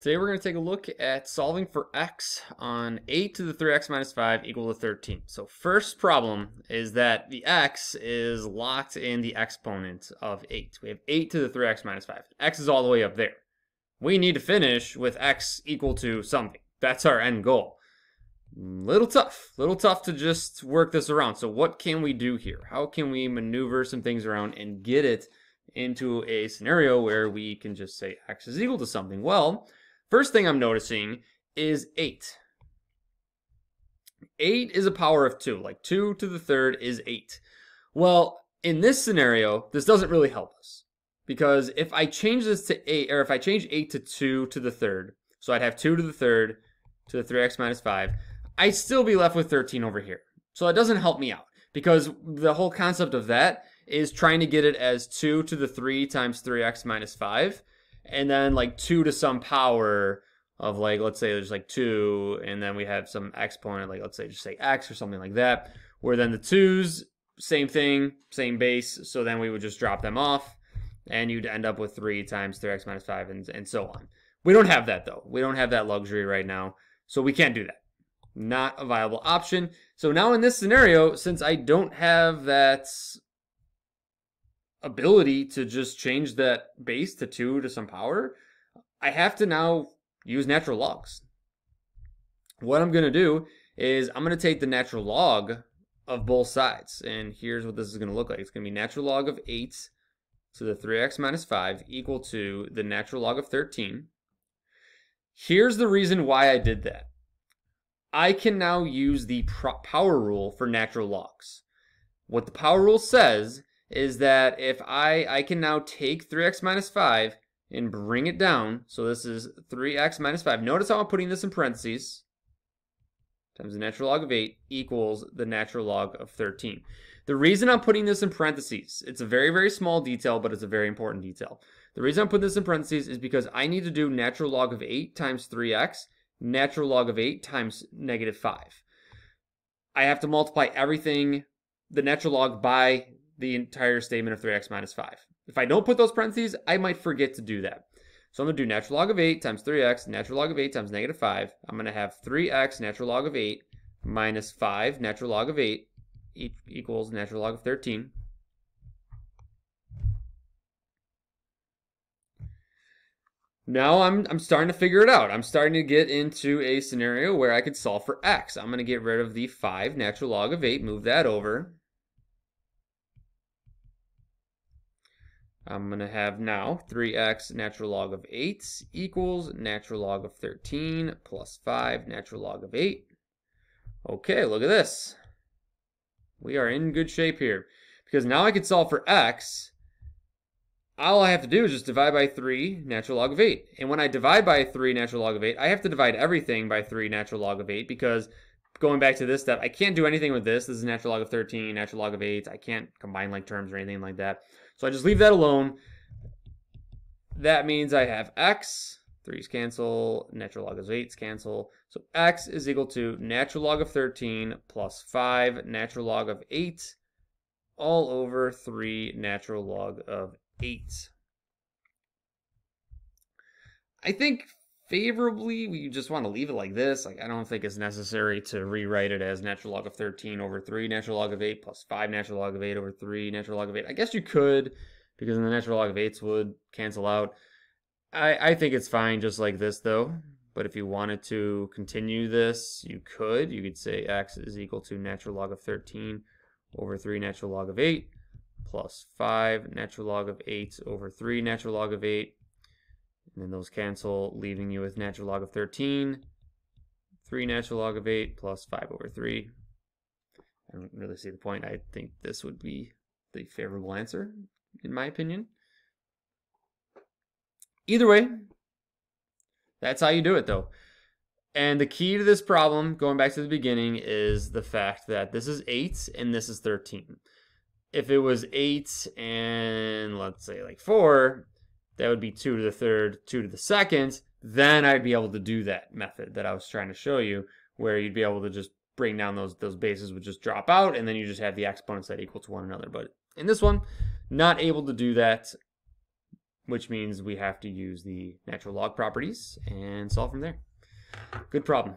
Today we're going to take a look at solving for x on 8 to the 3x minus 5 equal to 13. So first problem is that the x is locked in the exponent of 8. We have 8 to the 3x minus 5. X is all the way up there. We need to finish with x equal to something. That's our end goal. Little tough to just work this around. So what can we do here? How can we maneuver some things around and get it into a scenario where we can just say x is equal to something? Well, first thing I'm noticing is 8. 8 is a power of 2. Like 2 to the third is 8. Well, in this scenario, this doesn't really help us. Because if I change this to 8, or if I change 8 to 2 to the third, so I'd have 2 to the third to the 3x minus 5, I'd still be left with 13 over here. So it doesn't help me out. Because the whole concept of that is trying to get it as 2 to the 3 times 3x minus 5. And then like 2 to some power of, like, let's say there's like 2, and then we have some exponent, like let's say just say x or something like that, where then the 2's, same thing, same base, so then we would just drop them off, and you'd end up with 3 times 3x minus 5 and so on. We don't have that though. We don't have that luxury right now, so we can't do that. Not a viable option. So now in this scenario, since I don't have that ability to just change that base to 2 to some power, I have to now use natural logs. What I'm going to do is I'm going to take the natural log of both sides, and here's what this is going to look like. It's going to be natural log of 8 to the 3x minus 5 equal to the natural log of 13. Here's the reason why I did that. I can now use the power rule for natural logs. What the power rule says is that if I can now take 3x minus 5 and bring it down, so this is 3x minus 5. Notice how I'm putting this in parentheses, times the natural log of 8 equals the natural log of 13. The reason I'm putting this in parentheses, it's a very, very small detail, but it's a very important detail. The reason I'm putting this in parentheses is because I need to do natural log of 8 times 3x, natural log of 8 times negative 5. I have to multiply everything, the natural log, by the entire statement of 3x minus 5. If I don't put those parentheses, I might forget to do that. So I'm going to do natural log of 8 times 3x, natural log of 8 times negative 5. I'm going to have 3x natural log of 8 minus 5 natural log of 8 equals natural log of 13. Now I'm starting to figure it out. I'm starting to get into a scenario where I could solve for x. I'm going to get rid of the 5 natural log of 8, move that over. I'm going to have now 3x natural log of 8 equals natural log of 13 plus 5 natural log of 8. Okay, look at this. We are in good shape here. Because now I can solve for x. All I have to do is just divide by 3 natural log of 8. And when I divide by 3 natural log of 8, I have to divide everything by 3 natural log of 8, because going back to this step, I can't do anything with this. This is natural log of 13, natural log of 8. I can't combine like terms or anything like that. So I just leave that alone. That means I have x, 3's cancel, natural log of 8's cancel. So x is equal to natural log of 13 plus 5 natural log of 8 all over 3 natural log of 8. I think favorably, we just want to leave it like this. Like, I don't think it's necessary to rewrite it as natural log of 13 over 3 natural log of 8 plus 5 natural log of 8 over 3 natural log of 8. I guess you could, because then the natural log of 8s would cancel out. I think it's fine just like this though. But if you wanted to continue this, you could. You could say x is equal to natural log of 13 over 3 natural log of 8 plus 5 natural log of 8 over 3 natural log of 8. And then those cancel, leaving you with natural log of 13, 3 natural log of 8 plus 5 over 3. I don't really see the point. I think this would be the favorable answer, in my opinion. Either way, that's how you do it, though. And the key to this problem, going back to the beginning, is the fact that this is 8 and this is 13. If it was 8 and, let's say, like 4, that would be 2 to the third, 2 to the second, then I'd be able to do that method that I was trying to show you, where you'd be able to just bring down those bases would just drop out, and then you just have the exponents that equal to one another. But in this one, not able to do that. which means we have to use the natural log properties and solve from there. Good problem.